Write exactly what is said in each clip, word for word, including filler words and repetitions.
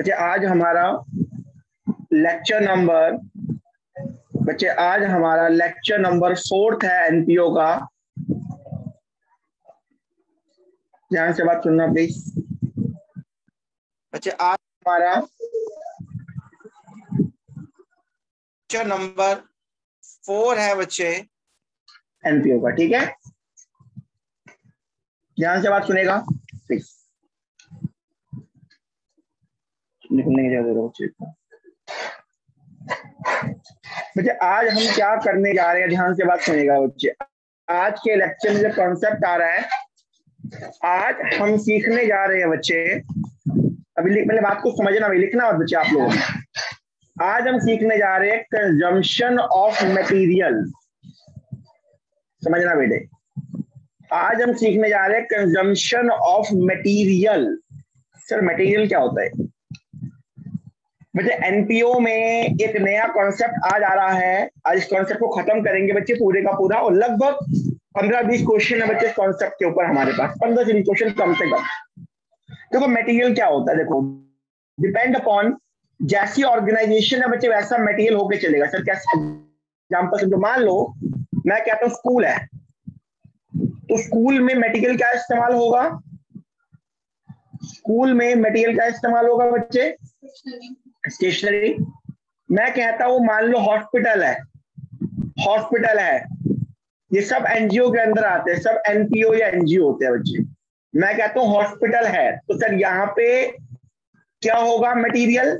बच्चे आज हमारा लेक्चर नंबर बच्चे आज हमारा लेक्चर नंबर फोर्थ है एनपीओ का। ध्यान से बात सुनना प्लीज। बच्चे आज हमारा लेक्चर नंबर फोर है बच्चे एनपीओ का, ठीक है। ध्यान से बात सुनेगा प्लीज, निकलने की जरूरत। बच्चे आज हम क्या करने जा रहे हैं, ध्यान से बात सुनेगा बच्चे। आज के लेक्चर में जो कॉन्सेप्ट आ रहा है, आज हम सीखने जा रहे हैं बच्चे, अभी मतलब आपको समझना भी लिखना और बच्चे आप लोगों ने आज हम सीखने जा रहे हैं कंजम्पशन ऑफ मटेरियल। समझना बेटे, आज हम सीखने जा रहे हैं consumption of material. Sir material क्या होता है? बच्चे एनपीओ में एक नया कॉन्सेप्ट आज आ रहा है। आज इस कॉन्सेप्ट को खत्म करेंगे बच्चे पूरे का पूरा, और लगभग पंद्रह बीस क्वेश्चन है बच्चे इस कॉन्सेप्ट के ऊपर हमारे पास, पंद्रह बीस क्वेश्चन कम से कम। देखो मटेरियल क्या होता है, देखो डिपेंड अपॉन जैसी ऑर्गेनाइजेशन है बच्चे वैसा मटेरियल होके चलेगा। सर कैसे एग्जाम्पल, मान लो मैं कहता हूँ स्कूल है, तो स्कूल में मटेरियल क्या इस्तेमाल होगा, स्कूल में मटेरियल क्या इस्तेमाल होगा बच्चे, स्टेशनरी। मैं कहता हूं मान लो हॉस्पिटल है, हॉस्पिटल है, ये सब एनजीओ के अंदर आते हैं, सब एनपीओ या एनजीओ होते हैं बच्चे। मैं कहता हूं हॉस्पिटल है, तो सर यहाँ पे क्या होगा मटेरियल,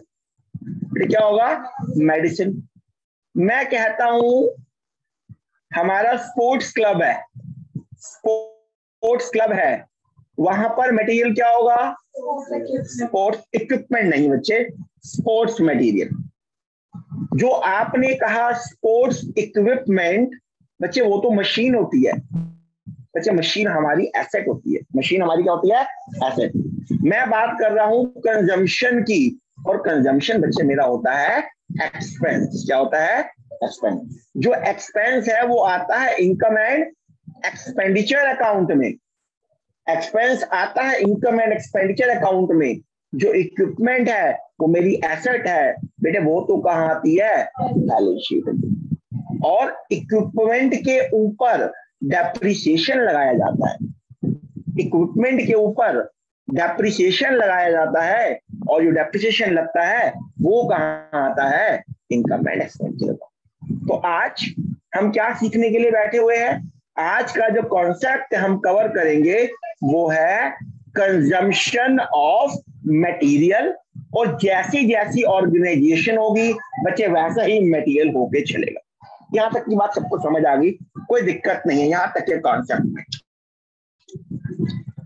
क्या होगा मेडिसिन। मैं कहता हूं हमारा स्पोर्ट्स क्लब है, स्पोर्ट्स क्लब है, वहां पर मटेरियल क्या होगा, स्पोर्ट्स इक्विपमेंट नहीं बच्चे, स्पोर्ट्स मटेरियल। जो आपने कहा स्पोर्ट्स इक्विपमेंट बच्चे, वो तो मशीन होती है बच्चे, मशीन हमारी एसेट होती है, मशीन हमारी क्या होती है, एसेट। मैं बात कर रहा हूं कंजम्पशन की, और कंजम्पशन बच्चे मेरा होता है एक्सपेंस। क्या होता है एक्सपेंस, जो एक्सपेंस है वो आता है इनकम एंड एक्सपेंडिचर अकाउंट में। एक्सपेंस आता है इनकम एंड एक्सपेंडिचर अकाउंट में। जो इक्विपमेंट है वो मेरी एसेट है बेटे, वो तो कहां आती है बैलेंस शीट में, और इक्विपमेंट के ऊपर डेप्रिसिएशन लगाया जाता है, इक्विपमेंट के ऊपर डेप्रिसिएशन लगाया जाता है, और जो डेप्रिसिएशन लगता है वो कहां आता है इनकम एंड एक्सपेंडिचर। तो आज हम क्या सीखने के लिए बैठे हुए हैं, आज का जो कॉन्सेप्ट हम कवर करेंगे वो है कंजम्पशन ऑफ मटेरियल, और जैसी जैसी ऑर्गेनाइजेशन होगी बच्चे वैसा ही मटेरियल होके चलेगा। यहां तक की बात सबको समझ आ गई, कोई दिक्कत नहीं है यहां तक के कॉन्सेप्ट में।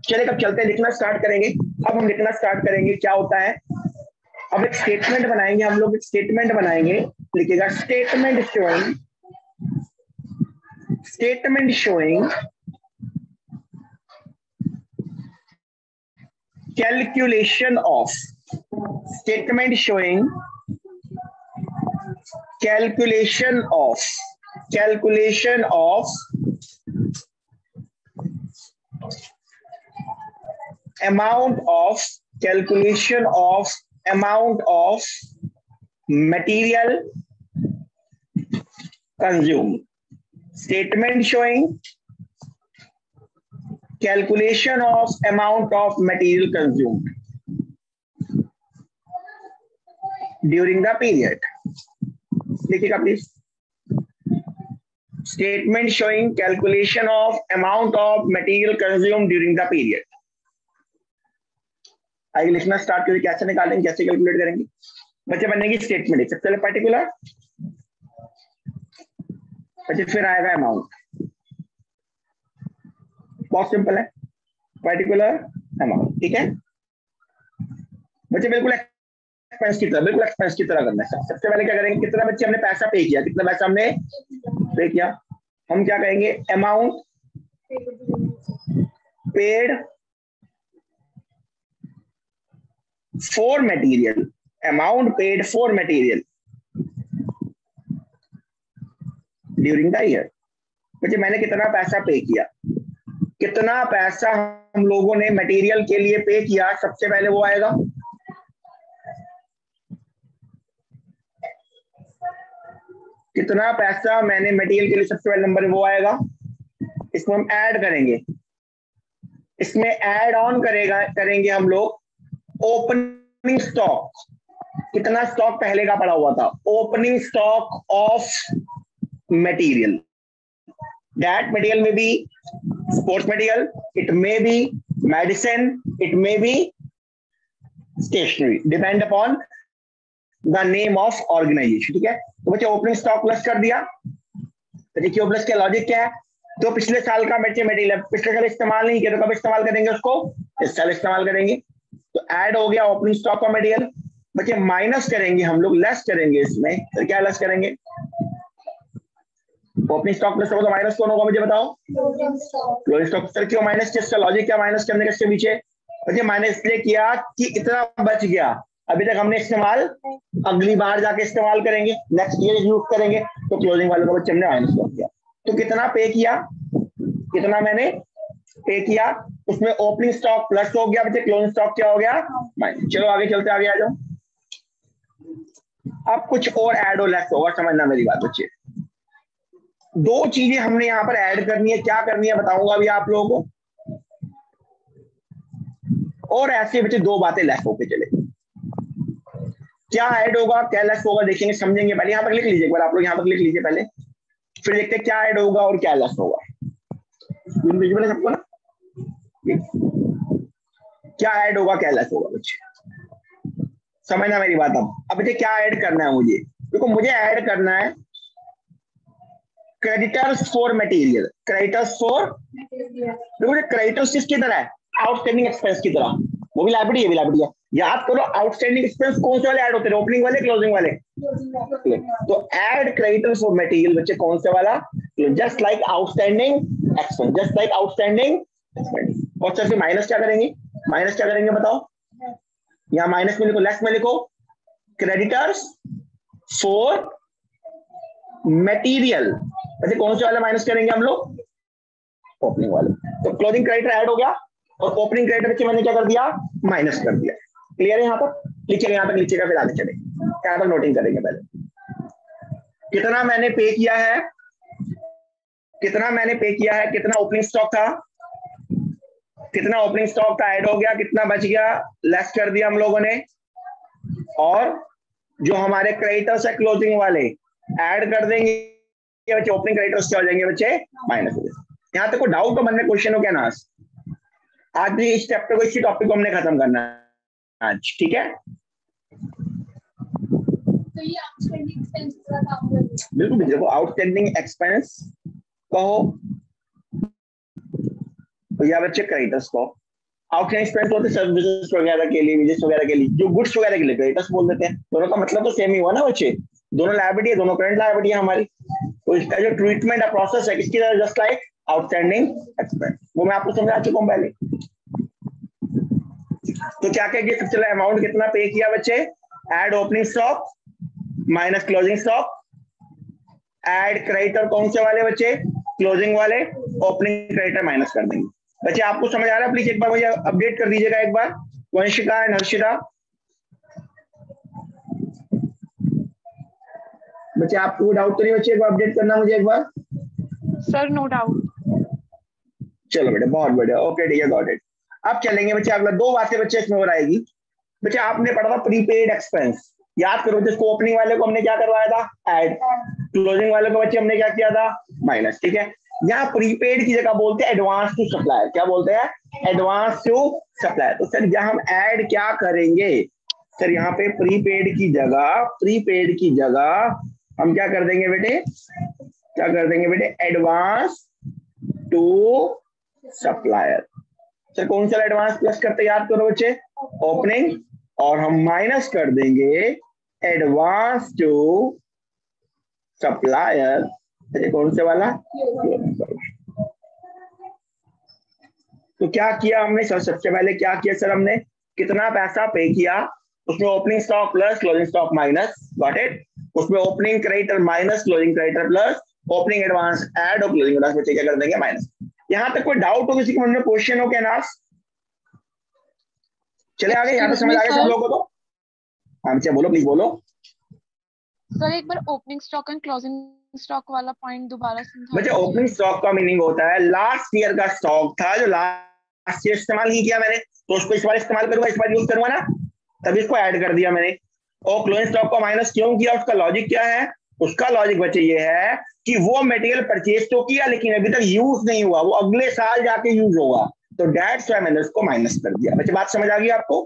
चलिए कब चलते हैं, लिखना स्टार्ट करेंगे। अब हम लिखना स्टार्ट करेंगे, क्या होता है, अब एक स्टेटमेंट बनाएंगे हम लोग, एक स्टेटमेंट बनाएंगे। लिखेगा statement showing, statement showing calculation of statement showing calculation of amount of material consumed. Statement showing calculation of amount of material consumed. During the period. देखिएगा please, statement showing calculation of amount of material consumed during the period. आइए लिखना start करें, कैसे निकालेंगे, कैसे calculate करेंगे बच्चे, बनेगी स्टेटमेंट सबसे पहले पर्टिकुलर बच्चे, फिर आएगा अमाउंट। बहुत सिंपल है, पर्टिकुलर अमाउंट, ठीक है बच्चे, बिल्कुल एक्सपेंस की तरह, बिल्कुल एक्सपेंस की तरह करना है। सबसे पहले क्या करेंगे, कितना बच्चे हमने पैसा पे किया, कितना पैसा हमने पे किया, हम क्या करेंगे amount paid for material, amount paid for material during the year. बच्चे मैंने कितना पैसा पे किया, कितना पैसा हम लोगों ने मटेरियल के लिए पे किया, सबसे पहले वो आएगा कितना पैसा मैंने मटेरियल के लिए सबसे पहले नंबर वो आएगा, इसमें हम ऐड करेंगे, इसमें ऐड ऑन करेगा करेंगे हम लोग ओपनिंग स्टॉक, कितना स्टॉक पहले का पड़ा हुआ था, opening stock of material, that material में भी sports material, it may be medicine, it may be stationery, depend upon the name of organisation. ठीक है, तो बच्चे ओपनिंग स्टॉक प्लस कर दिया। देखिए प्लस का लॉजिक क्या है, तो पिछले साल का बच्चे मटेरियल पिछले साल इस्तेमाल नहीं किया तो कब इस्तेमाल करेंगे उसको, इस साल इस्तेमाल करेंगे। तो ऐड हो गया ओपनिंग स्टॉक का मटेरियल। बच्चे माइनस करेंगे हम लोग, लेस करेंगे इसमें, तो क्या लेस करेंगे, ओपनिंग स्टॉक प्लस तो माइनस कौन होगा मुझे बताओ, क्लोजिंग स्टॉक। सर क्यों माइनस, किसका लॉजिक क्या माइनस करने का, इसके पीछे बच्चे माइनस इसलिए किया कि इतना बच गया, अभी तक हमने इस्तेमाल अगली बार जाके इस्तेमाल करेंगे, नेक्स्ट ईयर यूज करेंगे, तो क्लोजिंग वालों का बच्चे हमने माइनस कर दिया। तो कितना पे किया, कितना मैंने पे किया, उसमें ओपनिंग स्टॉक प्लस हो गया बच्चे, क्लोजिंग स्टॉक क्या हो गया माइनस। चलो आगे चलते, आगे आ जाओ। अब कुछ और ऐड और लेस होगा, समझना मेरी बात बच्चे। दो चीजें हमने यहां पर ऐड करनी है, क्या करनी है बताऊंगा अभी आप लोगों को, और ऐसे बच्चे दो बातें लेस होके चले। क्या ऐड होगा क्या लेस होगा देखेंगे, समझेंगे। पहले यहां पर लिख लीजिए एक बार, आप लोग यहां पर लिख लीजिए पहले, फिर देखते हैं क्या ऐड होगा और क्या लेस होगा। विजिबल है सबको ना, क्या ऐड होगा क्या लेस होगा बच्चे, समझना मेरी बात। अब अब बच्चे क्या ऐड करना है मुझे, देखो मुझे ऐड करना है creditors for material, creditors for, देखो क्रेडिटर्स किसकी तरह है, आउटस्टैंडिंग एक्सपेंस की तरह, वो भी लायबिलिटी है, भी लायबिलिटी है। याद करो आउटस्टैंडिंग एक्सपेंस कौन से वाले ऐड होते हैं, ओपनिंग वाले क्लोजिंग वाले, तो ऐड क्रेडिटर्स फॉर मटेरियल बच्चे कौन से वाला, just like outstanding expense, just like outstanding expense. और सर माइनस क्या करेंगे, माइनस क्या करेंगे बताओ, यहाँ माइनस में लिखो, लेस में लिखो क्रेडिटर्स फॉर मटेरियल, वैसे कौन से वाला माइनस करेंगे हम लोग, ओपनिंग वाले। तो क्लोजिंग क्रेडिटर ऐड हो गया और ओपनिंग क्रेडिटर बच्चे मैंने क्या कर दिया, माइनस कर दिया। क्लियर है, यहाँ तक लिखेगा, यहाँ तक लिखेगा, फिर आगे चलेंगे, यहाँ पर नोटिंग करेंगे पहले। कितना मैंने पे किया है, कितना मैंने पे किया है, कितना ओपनिंग स्टॉक था, कितना ओपनिंग स्टॉक था ऐड हो गया, कितना बच गया लेस कर दिया हम लोगों ने, और जो हमारे क्रेडिटर्स है क्लोजिंग वाले ऐड कर देंगे बच्चे, ओपनिंग क्रेडिटर्स क्या हो जाएंगे बच्चे, माइनस हो जाएंगे। यहाँ तक कोई डाउट तो मन में, क्वेश्चन हो क्या ना, आज भी इस चैप्टर को, इसी टॉपिक को हमने खत्म करना है आज, ठीक है। तो ये आउटस्टैंडिंग एक्सपेंस का काम कर रहे हैं, बिल्कुल बिल्कुल, देखो आउटस्टैंडिंग एक्सपेंस कहो तो या बच्चे क्रेडिटर्स को, आउटस्टैंडिंग एक्सपेंस होते सर्विसेज वगैरह के लिए, बिजनेस वगैरह के लिए, जो गुड्स वगैरह के लिए क्रेडिटर्स बोल देते हैं, दोनों का मतलब तो सेम ही हुआ ना बच्चे, दोनों लायबिलिटी है, दोनों करंट लायबिलिटी है हमारी, तो इसका जो ट्रीटमेंट है प्रोसेस है किसकी तरह, जस्ट लाइक आउटस्टैंडिंग एक्सपेंस, वो मैं आपको समझा चुका हूं पहले। तो क्या कहेंगे, सबसे पहले अमाउंट कितना पे किया बच्चे, add opening stock minus closing stock, add creditor कौन से वाले बच्चे, क्लोजिंग वाले, ओपनिंग क्रेडिटर माइनस कर देंगे। बच्चे आपको समझ आ रहा है, प्लीज एक बार मुझे अपडेट कर दीजिएगा एक बार, वंशिका एंड हर्षिता। बच्चे आपको डाउट तो नहीं बच्चे, एक बार अपडेट करना मुझे एक बार। Sir no doubt. चलो बेटा बहुत बढ़िया, ओके ठीक है, गॉट इट। अब चलेंगे बच्चे अगला, दो बातें बच्चे इसमें और आएगी। बच्चे आपने पढ़ा था प्रीपेड एक्सपेंस, याद करो, जिसको ओपनिंग वाले को हमने क्या करवाया था, ऐड, क्लोजिंग वाले को बच्चे हमने क्या किया था, माइनस, ठीक है। यहाँ प्रीपेड की जगह बोलते हैं एडवांस टू सप्लायर, क्या बोलते हैं, एडवांस टू सप्लायर। तो सर यहाँ हम ऐड क्या करेंगे, सर यहाँ पे प्रीपेड की जगह, प्रीपेड की जगह हम क्या कर देंगे बेटे, क्या कर देंगे बेटे, एडवांस टू सप्लायर। सर कौन सा एडवांस प्लस करते हैं, याद करो बच्चे, ओपनिंग, और हम माइनस कर देंगे एडवांस टू सप्लायर, अरे कौन से वाला, तो क्या किया हमने सर, सबसे पहले क्या किया सर हमने, कितना पैसा पे किया, उसमें opening stock plus closing stock minus, got it, उसमें opening creditor minus, closing creditor plus, opening advance add और क्लोजिंग एडवांस बच्चे क्या कर देंगे, माइनस। यहां तक कोई डाउट हो, किसी के मन में क्वेश्चन हो क्या नास, चले आगे, यहाँ पे समझ आ गया सब लोगों को, तो हाँ बच्चे बोलो, प्लीज बोलो। सर एक बार opening stock and closing stock वाला पॉइंट दोबारा समझाइए। बच्चे ओपनिंग स्टॉक का मीनिंग होता है लास्ट ईयर का स्टॉक था जो लास्ट ईयर इस्तेमाल नहीं किया मैंने, तो उसको इस बार इस्तेमाल करूंगा, इस बार यूज करूंगा ना, तभी इसको ऐड कर दिया मैंने। और क्लोजिंग स्टॉक को माइनस क्यों किया, उसका लॉजिक क्या है? उसका लॉजिक बच्चे ये है कि वो मटेरियल परचेज तो किया लेकिन अभी तक यूज नहीं हुआ, वो अगले साल जाके यूज होगा, तो दैट्स व्हाई मैंने उसको माइनस कर दिया। बच्चे बात समझ आ गई आपको?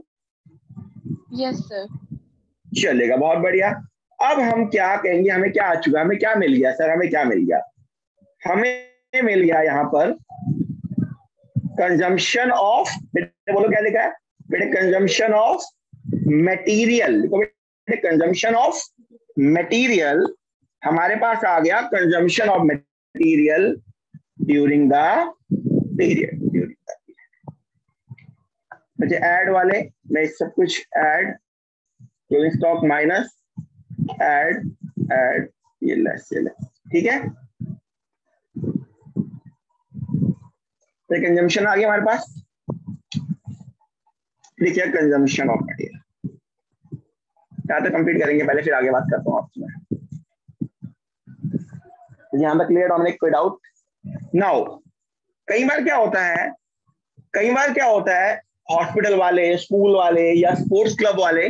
Yes sir. चलेगा, बहुत बढ़िया। अब हम क्या कहेंगे, हमें क्या आ चुका, हमें क्या मिल गया सर, हमें क्या मिल गया? हमें मिल गया यहाँ पर कंजम्पशन ऑफ, बेटे बोलो क्या लिखा है बेटे, consumption of material, consumption of material हमारे पास आ गया, consumption of material during the period, during the period. अच्छा ऐड वाले मैं सब कुछ add, closing stock minus add add ये लेस ये लेस, ठीक है। तो कंजम्पशन आ गया हमारे पास, देखिए कंजम्पशन ऑफ मटेरियल कंप्लीट करेंगे पहले, फिर आगे बात करता हूँ आपसे मैं। यहाँ पर क्लियर डोमिनिक, कोई डाउट? नाउ कई बार क्या होता है, कई बार क्या होता है हॉस्पिटल वाले, स्कूल वाले या स्पोर्ट्स क्लब वाले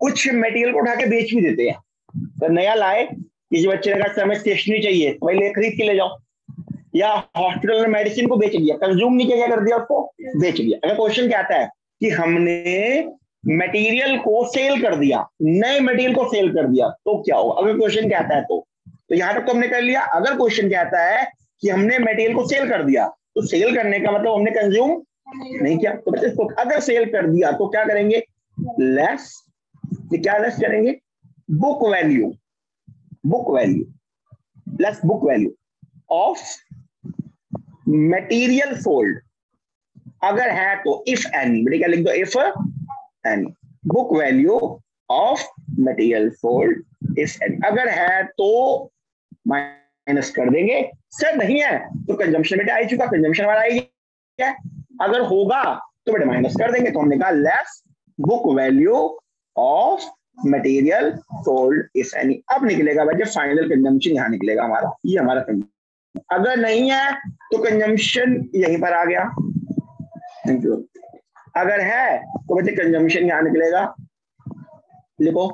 कुछ मटेरियल को उठा के बेच भी देते हैं। तो नया लाए, किसी बच्चे ने कहा सर हमें स्टेशनरी चाहिए, तो भाई ले खरीद के ले जाओ, या हॉस्पिटल में मेडिसिन को बेच दिया, कंज्यूम नहीं किया, क्या कर दिया उसको बेच दिया। अगर क्वेश्चन क्या आता है कि हमने मटेरियल को सेल कर दिया, नए मटेरियल को सेल कर दिया, तो क्या होगा? अगर क्वेश्चन क्या आता है तो तो यहां तक तो हमने कर लिया। अगर क्वेश्चन क्या आता है कि हमने मटेरियल को सेल कर दिया, तो सेल करने का मतलब हमने कंज्यूम नहीं किया, तो बच्चे इसको अगर सेल कर दिया तो क्या करेंगे? लेस, क्या लेस करेंगे? Book value, book value, less book value of material sold, अगर है तो इफ एन, बेटे क्या लिख दो, if any, book value of material sold if any, अगर है तो माइनस कर देंगे। सर नहीं है तो कंजम्पशन बेटा आ चुका, कंजम्पशन वाला आएगा, अगर होगा तो बेटा माइनस कर देंगे, तो हमने कहा less book value of material sold if any. अब निकलेगा बच्चे फाइनल कंजम्पशन, यहाँ निकलेगा हमारा, ये हमारा कंजम्पशन। अगर नहीं है तो कंजम्पशन यहीं पर आ गया, थैंक यू। अगर है तो बच्चे कंजम्पशन यहाँ निकलेगा, लिखो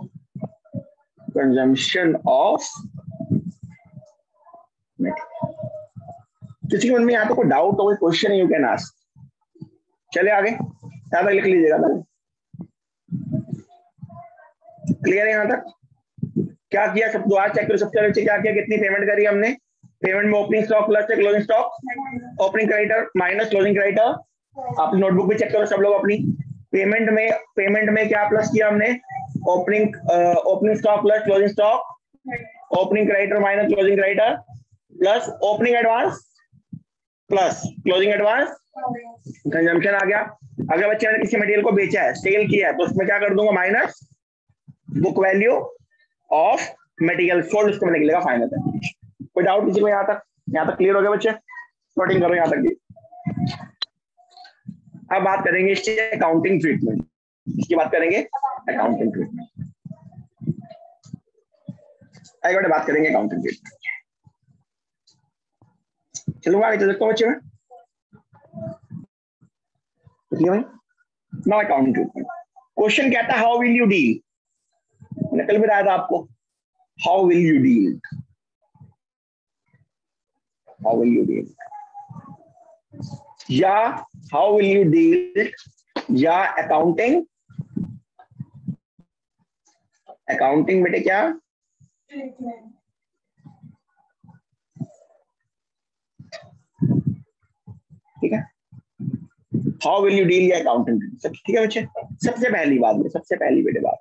कंजम्पशन ऑफ। किसी के मन में यहाँ तो कोई डाउट हो, कोई क्वेश्चन यू कैन आस्क। चले आगे, यहाँ तक लिख लीजिएगा, क्लियर है यहाँ तक? क्या किया सबको आज चेक करो, सबसे पहले क्या किया, कितनी पेमेंट करी हमने? पेमेंट में opening stock plus closing stock, opening creditor minus closing creditor, आप नोटबुक भी चेक करो सब लोग अपनी। पेमेंट में, पेमेंट में क्या प्लस किया हमने? Opening opening stock plus closing stock, opening creditor minus closing creditor, plus opening advance plus closing advance, consumption आ गया। अगर बच्चे ने किसी मटेरियल को बेचा है, सेल किया है, तो उसमें क्या कर दूंगा? Minus book value of material sold, उसको निकलेगा फाइनल कंजम्पशन। कोई डाउट किसी को यहाँ तक? यहाँ तक क्लियर हो गया बच्चे? शॉर्टिंग करो यहाँ तक। अब बात करेंगे इसके अकाउंटिंग ट्रीटमेंट, इसकी बात करेंगे अकाउंटिंग ट्रीटमेंट, एक बार बात करेंगे अकाउंटिंग ट्रीटमेंट। चलूंगा आगे, चल सकता हूँ बच्चे में? Not accounting treatment. क्वेश्चन क्या था? हाउ विल यू डील, मैंने कल बताया था आपको, how will you deal, how will you deal या हाउ विल यू डील या अकाउंटिंग, अकाउंटिंग बेटे क्या? ठीक है, हाउ विल यू डील या अकाउंटिंग, ठीक है बच्चे। सबसे पहली बात में, सबसे पहली बेटे बात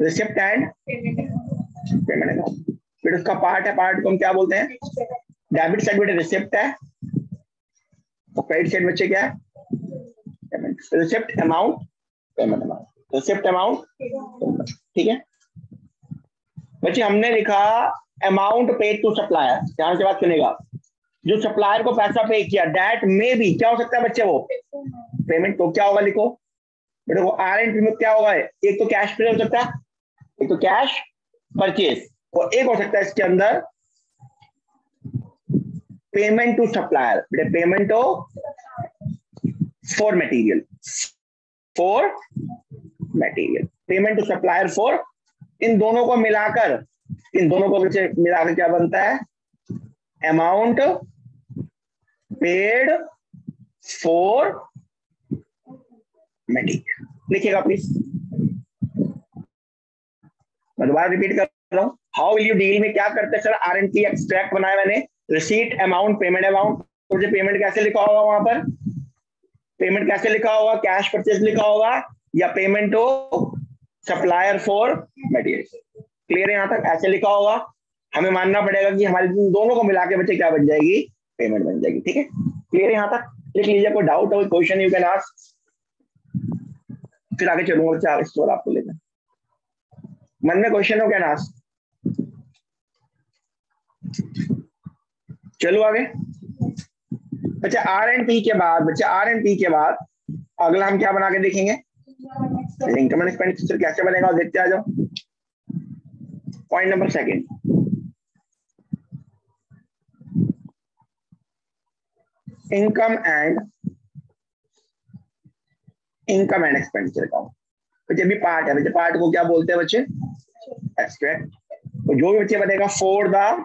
रिसिप्ट एंड पेमेंट अकाउंट, फिर उसका पार्ट है, पार्ट को हम क्या बोलते हैं? डेबिट साइड बेटे रिसिप्ट है, क्रेडिट साइड बच्चे क्या है? Payment, receipt amount payment amount, receipt amount, ठीक है बच्चे। हमने लिखा अमाउंट पेड टू सप्लायर, ध्यान से बात सुनेगा, जो सप्लायर को पैसा पे किया, डेट में भी क्या हो सकता है बच्चे? वो पेमेंट, तो क्या होगा लिखो बेटे, वो आर एंड पी में क्या होगा? एक तो कैश पे हो सकता है, एक तो कैश परचेस, और एक हो सकता है इसके अंदर पेमेंट टू सप्लायर, बेटे payment to for material, for material payment to supplier for, इन दोनों को मिलाकर इन दोनों को मिलाकर क्या बनता है, अमाउंट पेड फॉर मटेरियल। लिखिएगा प्लीज, मैं दोबारा रिपीट कर रहा हूं, हाउ विल यू डील में क्या करते हैं sir, R and T extract बनाया मैंने, रिसीट अमाउंट पेमेंट अमाउंट, मुझे पेमेंट कैसे लिखा होगा वहां पर, पेमेंट कैसे लिखा होगा, कैश परचेज लिखा होगा या पेमेंट हो सप्लायर फॉर मटेरियल। क्लियर है यहां तक, ऐसे लिखा होगा। हमें मानना पड़ेगा कि हमारे दोनों को मिला के बच्चे क्या बन जाएगी, पेमेंट बन जाएगी। ठीक है, क्लियर है यहां तक, लिख लीजिए। कोई डाउट हो, कोई क्वेश्चन यू कैन आस्क, फिर आगे चलूंगा चार स्टोर आपको लेकर। मन में क्वेश्चन हो कैन आस्क। चलो आगे बच्चा, आर एंड पी के बाद बच्चा आर एंड पी के बाद अगला हम क्या बना के देखेंगे, इनकम एंड एक्सपेंडिचर कैसे बनेगा देखते आ जाओ। Point number second, income and income and expenditure account. बच्चे भी पार्ट है, बच्चे पार्ट को क्या बोलते हैं बच्चे, एक्सट्रैक्ट। तो जो भी बच्चे बनेगा for the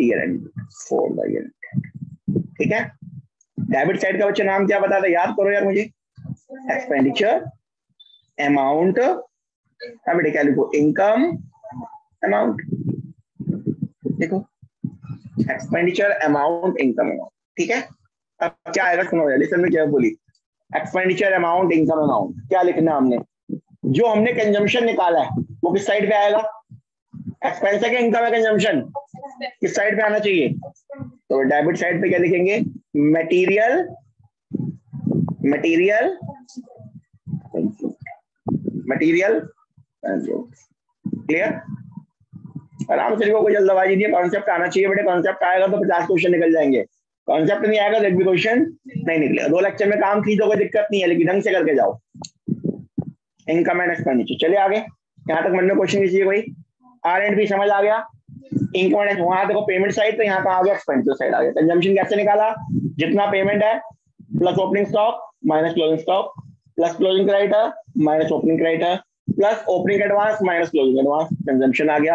year end, for the year end. ठीक है, डेबिट साइड का बच्चे नाम क्या बता था, याद करो यार मुझे, एक्सपेंडिचर अमाउंट, बेटे क्या लिखो, इनकम अमाउंट, देखो एक्सपेंडिचर अमाउंट इनकम अमाउंट। ठीक है, अब क्या आएगा सुनो, लेसन में क्या बोली, एक्सपेंडिचर अमाउंट इनकम अमाउंट, क्या लिखना हमने, जो हमने कंजम्पशन निकाला है वो किस साइड पे आएगा, एक्सपेंस है कि इनकम है, कंजम्पशन किस साइड पे आना चाहिए, तो डेबिट साइड पे क्या लिखेंगे, मटेरियल, मटेरियल मटेरियल। क्लियर, आराम से लिखो, कोई जल्दबाजी नहीं है, कॉन्सेप्ट आना चाहिए बेटे, कॉन्सेप्ट आएगा तो पचास क्वेश्चन निकल जाएंगे, कॉन्सेप्ट नहीं आएगा तो एक भी क्वेश्चन नहीं निकलेगा। दो लेक्चर में काम की तो कोई दिक्कत नहीं है, लेकिन ढंग से करके जाओ। इनकम एंड एक्सपेंडिचर, चलिए आगे, यहाँ तक मन में क्वेश्चन किसी कोई, आर एंड बी समझ आ गया, इनकम एंड, वहां देखो पेमेंट साइड, तो यहाँ का आ गया एक्सपेंडिचर साइड आ गया। कंजम्पशन कैसे निकाला, जितना पेमेंट है plus opening stock minus closing stock, plus closing creditor minus opening creditor, plus opening advance minus closing advance, consumption आ गया।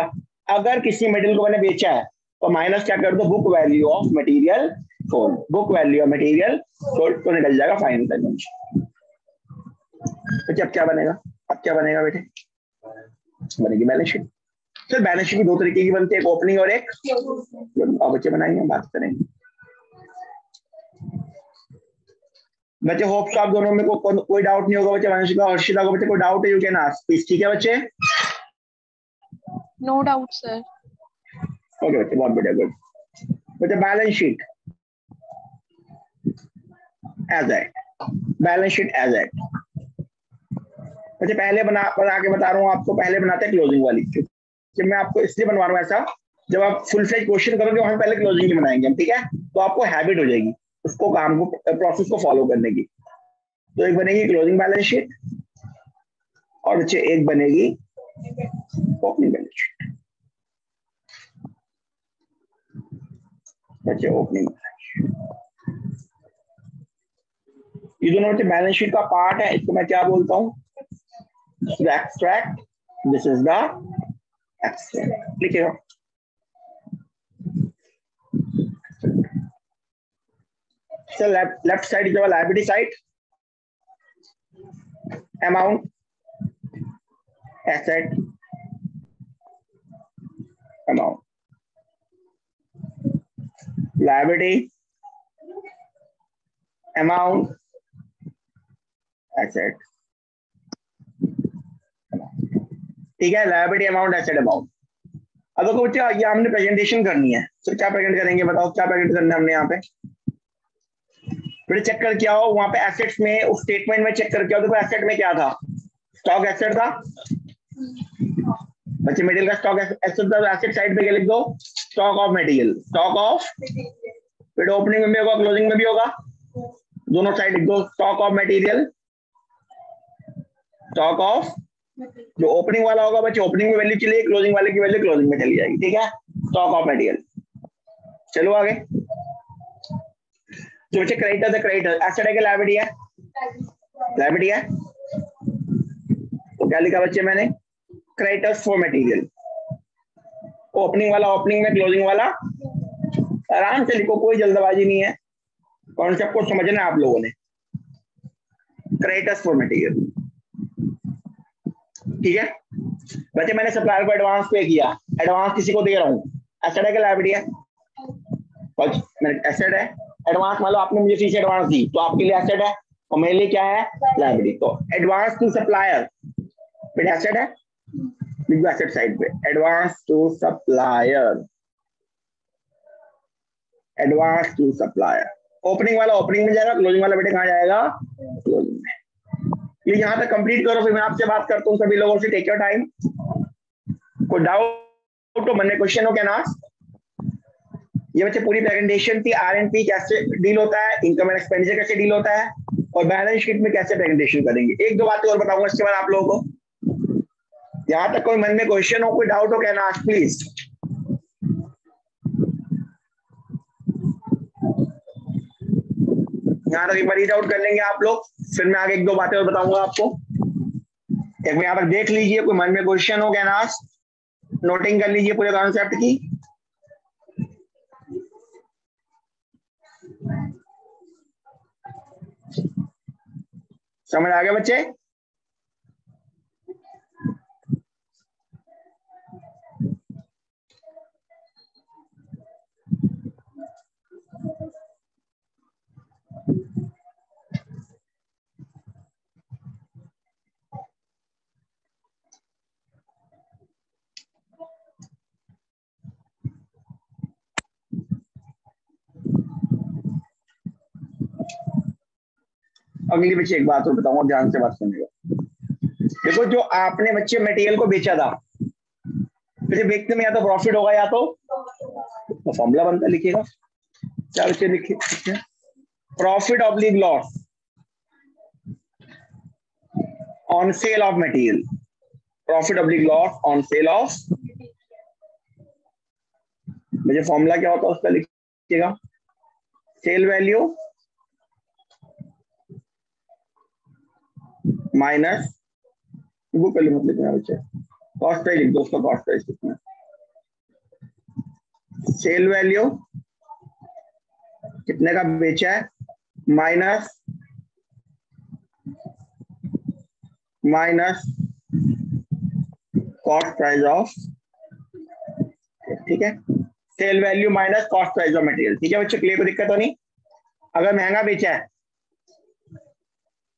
अगर किसी मटेरियल को मैंने बेचा है तो माइनस क्या कर दो, book value of material sold, book value of material sold, तो निकल जाएगा फाइनल कंजम्पशन। तो अब क्या बनेगा, अब क्या बनेगा बेटे, बनेगी balance sheet. Sir balance sheet भी दो तरीके की बनती है, एक ओपनिंग और एक अब बच्चे बनाएंगे, बात करेंगे बच्चे। होप सो आप दोनों में को, को, कोई डाउट नहीं होगा बच्चे, वंशिका हर्षिता को बच्चे कोई डाउट है, यू कैन आस्क प्लीज। ठीक है बच्चे, नो डाउट सर, ओके बच्चे, बहुत बढ़िया, गुड बच्चे। Balance sheet as at, balance sheet as at बच्चे, पहले बना बना के बता रहा हूँ आपको, पहले बनाते हैं क्लोजिंग वाली, क्योंकि मैं आपको इसलिए बनवा रहा हूँ ऐसा, जब आप फुल फ्लेज क्वेश्चन करोगे वहां पहले क्लोजिंग ही बनाएंगे हम। ठीक है, तो आपको हैबिट हो जाएगी उसको, काम को, प्रोसेस को फॉलो करने की। तो एक बनेगी क्लोजिंग बैलेंस शीट और बच्चे एक बनेगी ओपनिंग बैलेंस शीट। बच्चे ओपनिंग बैलेंस शीट, ये दोनों बच्चे बैलेंस शीट का पार्ट है, इसको मैं क्या बोलता हूं, extract, this is the extract. लिखिएगा, so left left side is our liability side, amount, asset, amount, liability, amount, asset, amount। ठीक है, liability, amount, asset, amount। अब देखो बच्चे, ये हमने प्रेजेंटेशन करनी है, तो क्या प्रेजेंट करेंगे बताओ, क्या प्रेजेंट करना है हमने यहाँ पे, फिर चेक कर क्या हो वहां पे, एसेट्स में उस स्टेटमेंट में चेक कर क्या हो, देखो एसेट में क्या था, स्टॉक एसेट था बच्चे, मटेरियल का स्टॉक एसेट था, एसेट साइड पे क्या लिख दो, stock of material, stock of, फिर ओपनिंग में भी होगा क्लोजिंग में भी होगा, दोनों साइड लिख दो, stock of material, stock of जो ओपनिंग वाला होगा बच्चे ओपनिंग में वैल्यू चलेगी, क्लोजिंग वाले की वैल्यू क्लोजिंग में चली जाएगी। ठीक है, स्टॉक ऑफ मटेरियल। चलो आगे, जो बच्चे क्रेडिटर्स है, क्रेडिटर्स एसेट है कि लायबिलिटी है? लायबिलिटी है। तो क्या लिखा बच्चे मैंने? क्रेडिटर्स फॉर मटेरियल, ओपनिंग वाला ओपनिंग में, क्लोजिंग वाला। आराम से लिखो, कोई जल्दबाजी नहीं है, कॉन्सेप्ट को समझना आप लोगों ने। क्रेडिटर्स फॉर मटेरियल, ठीक है बच्चे। मैंने सप्लायर को एडवांस पे किया, एडवांस किसी को दे रहा हूँ, एसेट है कि लायबिलिटी है? मैंने एसेट है, एडवांस मान लो आपने मुझे चीज एडवांस दी तो आपके लिए एसेट है और मेरे लिए क्या है? लायबिलिटी। तो एडवांस टू सप्लायर फिर एसेट है, एसेट साइड पे advance to supplier, advance to supplier. Opening वाला ओपनिंग में जाएगा, क्लोजिंग वाला बेटे कहाँ जाएगा? क्लोजिंग में। ये यहाँ तक कंप्लीट करो, फिर मैं आपसे बात करता हूँ सभी लोगों से। टेक योर टाइम, कोई डाउट हो मन में, क्वेश्चन हो क्या ना? ये बच्चे पूरी प्रेजेंटेशन थी, आरएनपी कैसे डील होता है, इनकम एंड एक्सपेंडिचर कैसे डील होता है और बैलेंस शीट में कैसे प्रेजेंटेशन करेंगे। एक दो बातें और बताऊंगा इसके बाद आप लोगों को। यहाँ तक कोई मन में क्वेश्चन हो, कोई डाउट हो क्या ना, प्लीज। यहाँ तक एक बार डाउट कर लेंगे आप लोग, फिर मैं आगे एक दो बातें और बताऊंगा आपको। एक यहाँ पर देख लीजिए, कोई मन में क्वेश्चन हो गया ना, नोटिंग कर लीजिए पूरे कॉन्सेप्ट की। समझ आ गया बच्चे? अगली बच्चे एक बात और बताऊंगा, ध्यान से बात सुनिएगा। देखो, जो आपने बच्चे मटेरियल को बेचा था, जैसे बेचने में या तो प्रॉफिट होगा या तो तो फॉर्मूला बनता, लिखिएगा क्या बच्चे? लिखिए profit oblique loss on sale of material, profit oblique loss on sale of. मुझे फॉर्मूला क्या होता है उसका लिखिएगा, सेल वैल्यू माइनस, वो पहले मत लिखना बच्चे, कॉस्ट प्राइस लिख दो उसका, कॉस्ट प्राइस कितना, सेल वैल्यू कितने का बेचा है minus minus cost price of, ठीक है, sale value minus cost price of material. ठीक है बच्चे, क्लियर? कोई दिक्कत तो नहीं? अगर महंगा बेचा है,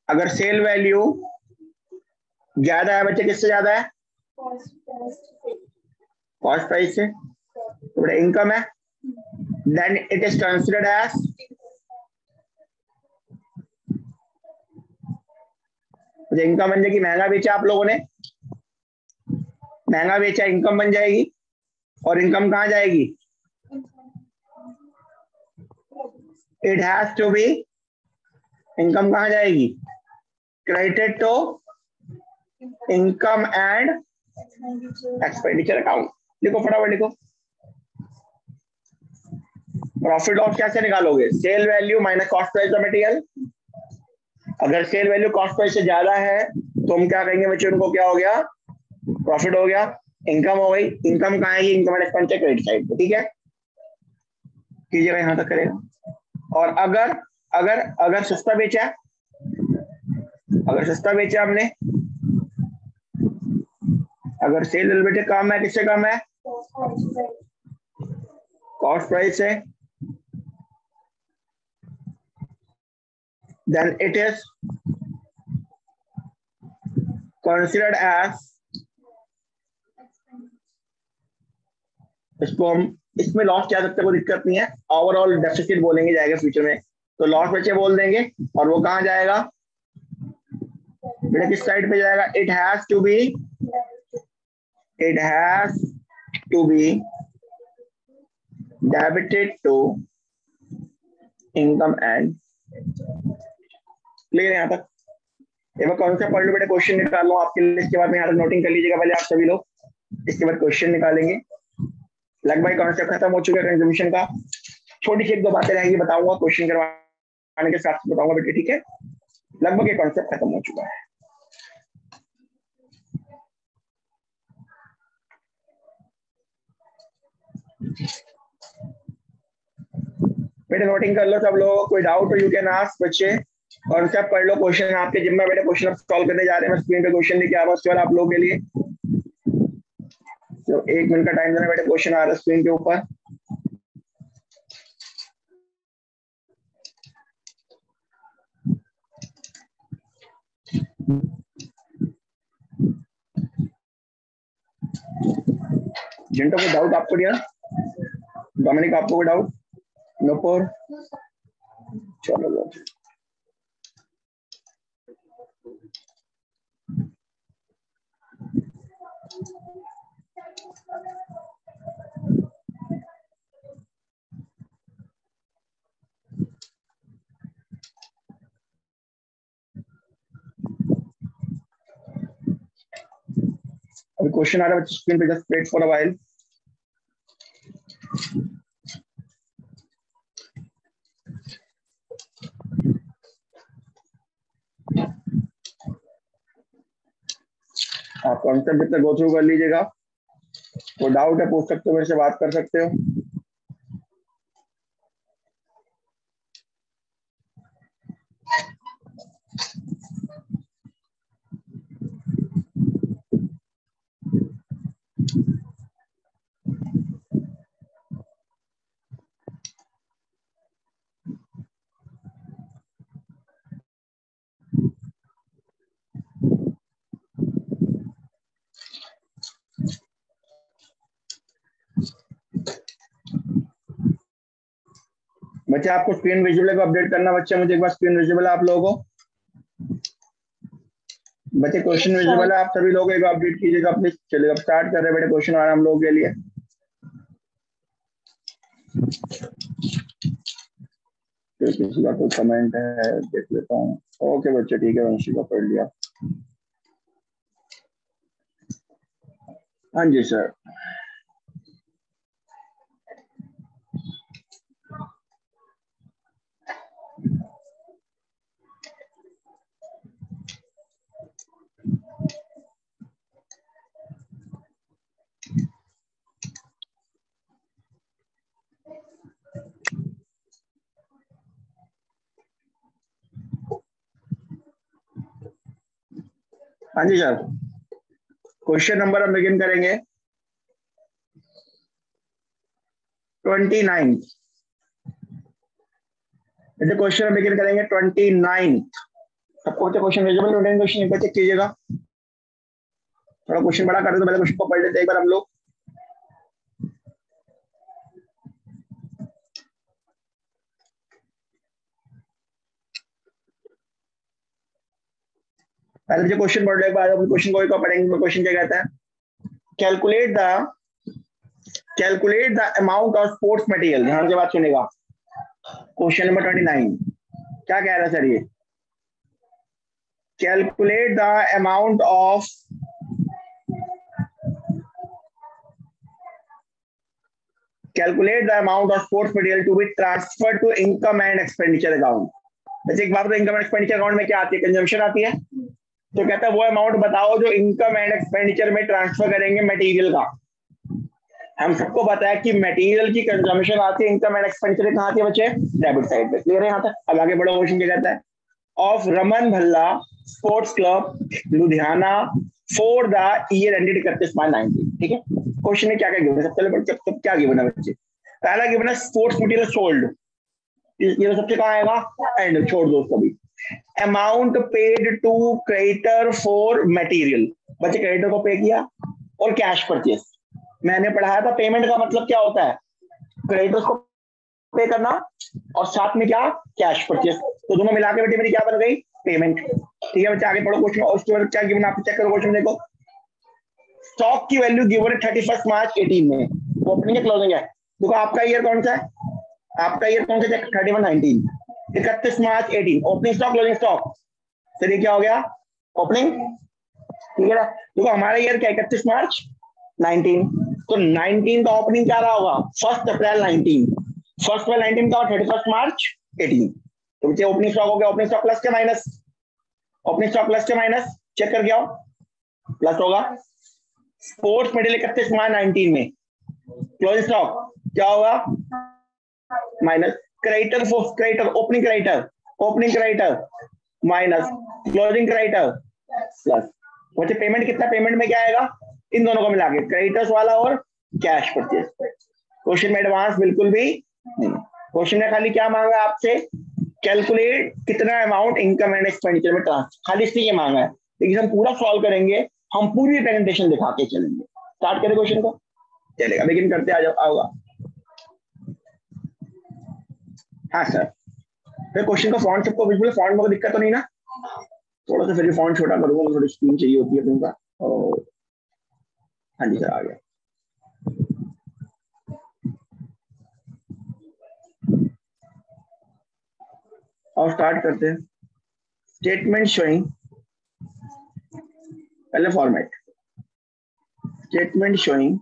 अगर सेल वैल्यू ज्यादा है बच्चे, किससे ज्यादा है? कॉस्ट प्राइस से। तो बड़ा इनकम है, then it is considered as income. बन जाएगी, महंगा बेचा आप लोगों ने, महंगा बेचा इनकम बन जाएगी। और इनकम कहाँ जाएगी? It has to be, income कहाँ जाएगी? Credited to income and expenditure account. लिखो फटाफट लिखो, प्रॉफिट लॉस कैसे निकालोगे? Sale value minus cost price of material. अगर सेल वैल्यू कॉस्ट प्राइस से ज्यादा है तो हम क्या कहेंगे बच्चे? उनको क्या हो गया? प्रॉफिट हो गया, इनकम हो गई। इनकम कहाँ आएगी? Income and expenditure, credit side पे। ठीक है, कीजिएगा, यहां तक करेगा। और अगर अगर अगर सस्ता बेचा, अगर सस्ता बेचा हमने, अगर सेल बेटे कम है, किससे कम है? कॉस्ट प्राइस है, then it is considered as, इसको हम इसमें लॉस क्या सकते, कोई दिक्कत नहीं है। ओवरऑल डेफिसिट बोलेंगे जाएगा फ्यूचर में, तो लॉस बच्चे बोल देंगे। और वो कहाँ जाएगा बेटा? किस साइड पे जाएगा? It has to be, it has to be debited to income and. Clear? यहाँ तक एक बार कॉन्सेप्ट पढ़ लो बेटा, क्वेश्चन निकाल लो आपके लिए। इसके बाद में यहाँ तक नोटिंग कर लीजिएगा पहले आप सभी लोग, इसके बाद क्वेश्चन निकालेंगे। लगभग कॉन्सेप्ट खत्म हो चुका है कंजम्पशन का। छोटी सी एक दो बातें रहेंगी, बताऊंगा क्वेश्चन करवाने के साथ बताऊंगा बेटे, ठीक है। लगभग ये कॉन्सेप्ट खत्म हो चुका है। बेटे नोटिंग कर लो सब लोग, कोई डाउट हो यू कैन आस्क बच्चे। कॉन्सेप्ट पढ़ लो, क्वेश्चन आपके जिम्मे बेटे, क्वेश्चन आप सॉल्व करने जा रहे हैं। मैं स्क्रीन पे क्वेश्चन लेके आ रहा हूँ उसके बाद आप लोगों के लिए। तो एक मिनट का टाइम देना बेटे, क्वेश्चन आ रहा है स्क्रीन के ऊपर। जिनका कोई डाउट आपको दिया, डोमिनिक आपको कोई डाउट? नोपोर, चलो अभी क्वेश्चन आ रहा है स्क्रीन पे, just wait for a while. आप कॉन्सेप्ट इतना गो थ्रू कर लीजिएगा, तो डाउट है पूछ सकते हो, मेरे से बात कर सकते हो। बच्चे आपको स्क्रीन विजिबल को अपडेट करना, बच्चे मुझे एक बार स्क्रीन विजिबल है आप लोगों को। बच्चे क्वेश्चन विजिबल है, आप सभी लोग एक बार अपडेट कीजिएगा अपने। चलिए अब स्टार्ट कर रहे हैं बेटे, क्वेश्चन आ रहा है हम लोगों के लिए। किसी का कोई कमेंट है देख लेता हूँ। ओके बच्चे ठीक है, वंशी का पढ़ लिया। हाँ जी सर, हाँ जी सर, क्वेश्चन नंबर हम बिगिन करेंगे ट्वेंटी नाइन। क्वेश्चन हम बिगिन करेंगे ट्वेंटी नाइन। सबको बच्चे क्वेश्चन विजिबल, ट्वेंटी क्वेश्चन एक बार चेक कीजिएगा। थोड़ा क्वेश्चन बड़ा कर दो, पहले क्वेश्चन को पढ़ लेते हैं एक बार हम लोग। पहले जो क्वेश्चन पढ़ रहे हैं, क्वेश्चन को एक बार पढ़ेंगे। क्वेश्चन क्या कहता है? Calculate the calculate the amount of sports material. ध्यान से बात सुनेगा, क्वेश्चन नंबर ट्वेंटी नाइन क्या कह रहा है सर ये? Calculate the amount of calculate the amount of sports material to be transfer to income and expenditure account. जैसे एक बात, इनकम एंड एक्सपेंडिचर अकाउंट में क्या आती है? कंजम्पशन आती है। तो कहता है वो अमाउंट बताओ जो इनकम एंड एक्सपेंडिचर में ट्रांसफर करेंगे मटेरियल का। हम सबको बताया कि मटेरियल की कंजम्पशन आती है, इनकम एंड एक्सपेंडिचर कहाँ आती है बच्चे? डेबिट साइड पे, क्लियर है यहाँ तक? अब आगे बढ़ो, क्वेश्चन क्या कहता है? Of Raman Bhalla sports club Ludhiana for the year ended इकतीस मार्च नाइनटीन। ठीक है, क्वेश्चन में क्या क्या गिवन है? सबसे पहले सब क्या गिवन है बच्चे? पहला गिवन है स्पोर्ट्स मटेरियल सोल्ड, ये सबसे कहाँ आएगा? एंड छोड़ दो उसको भी। Amount paid to creditor for material, बच्चे क्रेडिटर को पे किया। और कैश परचेस, मैंने पढ़ाया था पेमेंट का मतलब क्या होता है? क्रेडिटर्स को पे करना और साथ में क्या? Cash purchase. तो दोनों मिला के बेटे मेरी क्या बन गई? पेमेंट। ठीक है बच्चे आगे पढ़ो क्वेश्चन, और उसके बाद क्या गिवन आप चेक करो। क्वेश्चन देखो, स्टॉक की वैल्यू गिवन है थर्टी फर्स्ट मार्च एटीन में, ओपनिंग है क्लोजिंग है। देखो आपका ईयर कौन सा है? आपका ईयर कौन सा है? थर्टी वन नाइनटीन, इकतीस March eighteen, opening stock closing stock. तो ये क्या हो गया? ओपनिंग ठीक है, देखो हमारा ईयर क्या इकतीस मार्च नाइनटीन, तो नाइनटीन का ओपनिंग क्या रहा होगा, first April nineteen, first April nineteen का थर्टी फर्स्ट मार्च एटीन, तो बच्चे ओपनिंग स्टॉक हो गया, ओपनिंग स्टॉक प्लस के माइनस, ओपनिंग स्टॉक प्लस के माइनस चेक करके आओ, प्लस होगा, स्पोर्ट्स मेडल इकतीस मार्च नाइनटीन में, क्लोजिंग स्टॉक क्या होगा minus, creditor for creditor opening creditor opening creditor minus closing creditor plus, बच्चे पेमेंट कितना, पेमेंट में क्या आएगा इन दोनों को मिला के, क्रेडिटर्स वाला और कैश परचेज। क्वेश्चन में एडवांस बिल्कुल भी नहीं, क्वेश्चन में खाली क्या मांगा आपसे, कैलकुलेट कितना अमाउंट इनकम एंड एक्सपेंडिचर में ट्रांसफर, खाली इसलिए मांगा है, लेकिन हम पूरा सॉल्व करेंगे, हम पूरी प्रेजेंटेशन दिखा के चलेंगे। स्टार्ट करें क्वेश्चन को, चलेगा लेकिन करते आ जाओ। हाँ सर, फिर क्वेश्चन का फॉन्ट सबको बिल्कुल, फॉन्ट में दिक्कत तो नहीं ना, थोड़ा सा फिर फॉन्ट छोटा करूंगा, थोड़ी स्क्रीन चाहिए होती है अपने को। और हाँ जी सर आ गया, और स्टार्ट करते हैं। स्टेटमेंट शोइंग, पहले format, statement showing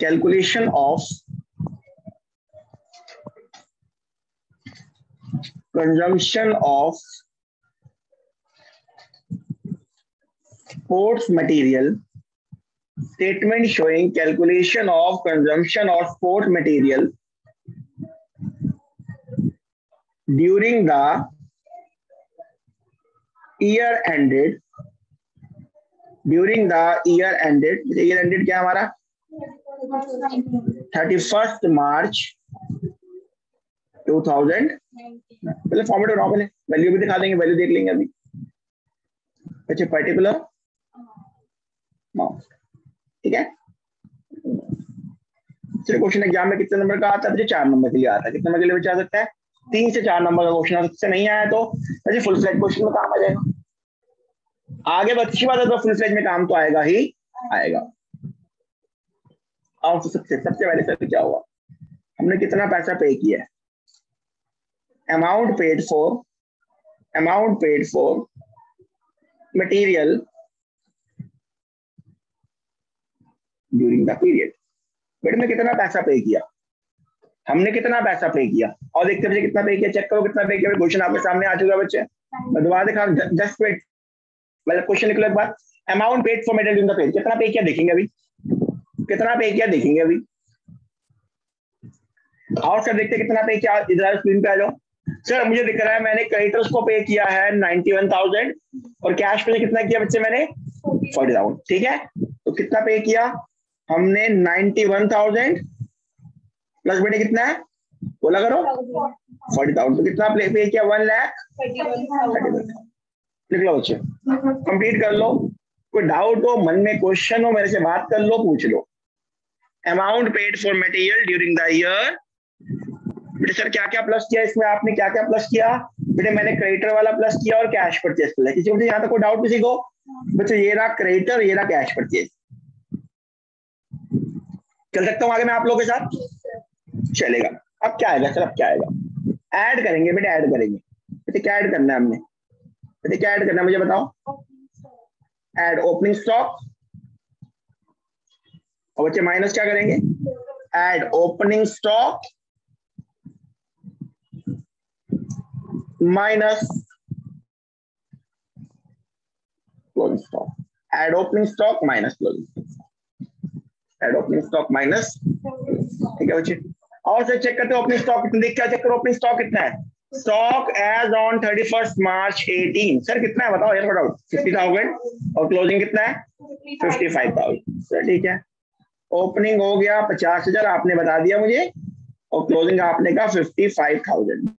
calculation of consumption of sports material, statement showing calculation of consumption of sports material during the year ended, during the year ended, year ended क्या हमारा thirty first March two thousand, पहले format बनाओ, पहले value भी दिखा देंगे, value देख लेंगे अभी। अच्छा पर्टिकुलर ठीक है, सिर्फ क्वेश्चन एग्जाम में कितने नंबर का आता है, चार नंबर के लिए आता है, कितने नंबर के लिए बच्चा आ सकता है, तीन से चार नंबर का क्वेश्चन आ सकता है, नहीं आया तो अच्छा फुल फ्लैग क्वेश्चन में काम आ जाएगा, आगे अच्छी बात है तो फुल फ्लैग में काम तो आएगा ही आएगा। और सबसे सबसे पहले सर क्या हुआ, हमने कितना पैसा पे किया है, amount paid for, amount paid for material during the period, बेटा ने कितना पैसा पे किया, हमने कितना पैसा पे किया, और देखते बच्चे कितना पे किया, चेक करो कितना पे किया, क्वेश्चन आपके सामने आ चुका बच्चे, मैं दोबारा दिखा जस्ट वेट, मतलब क्वेश्चन निकला एक बार, amount paid for medal during the period, कितना पे किया देखेंगे अभी, कितना पे किया देखेंगे अभी। और सर देखते कितना पे किया, इधर स्क्रीन पे आ जाओ सर, मुझे दिख रहा है मैंने क्रेडिटर्स को पे किया है नाइन्टी वन थाउजेंड, और कैश पे कितना किया बच्चे मैंने फोर्टी थाउजेंड, ठीक है, तो कितना पे किया हमने नाइन्टी वन थाउजेंड, प्लस बेटे कितना है बोला करो फोर्टी थाउजेंड, तो कितना पे, पे किया one lakh thirty one thousand, लिख लो बच्चे, कंप्लीट कर लो, कोई डाउट हो मन में, क्वेश्चन हो मेरे से बात कर लो, पूछ लो। Amount paid for material during the year, बेटे सर क्या क्या प्लस किया इसमें, आपने क्या क्या प्लस किया, बेटे मैंने क्रेडिटर वाला प्लस किया और कैश परचेज किया, किसी को यहाँ तक कोई डाउट किसी को, बच्चे ये रहा क्रेडिटर, ये रहा कैश परचेज, चल सकता हूँ आगे मैं आप लोगों के साथ, चलेगा। अब क्या आएगा सर, अब क्या आएगा, ऐड करेंगे बेटे, ऐड करेंगे, बेटे क्या ऐड करना है हमने, बेटे क्या ऐड करना है मुझे बताओ, ऐड ओपनिंग स्टॉक, और बच्चे माइनस क्या करेंगे, add opening stock minus closing stock, add opening stock minus closing stock, add opening stock minus, ठीक है बच्चे। और से चेक करते हो ओपनिंग स्टॉक कितना, देख क्या चेक करो ओपनिंग स्टॉक कितना है, stock as on thirty first March eighteen, sir कितना है बताओ यार, बताओ फिफ्टी थाउजेंड, और क्लोजिंग कितना है फिफ्टी फाइव थाउजेंड, सर ठीक है। ओपनिंग हो गया पचास हजार आपने बता दिया मुझे, और क्लोजिंग आपने कहा फिफ्टी फाइव थाउजेंड,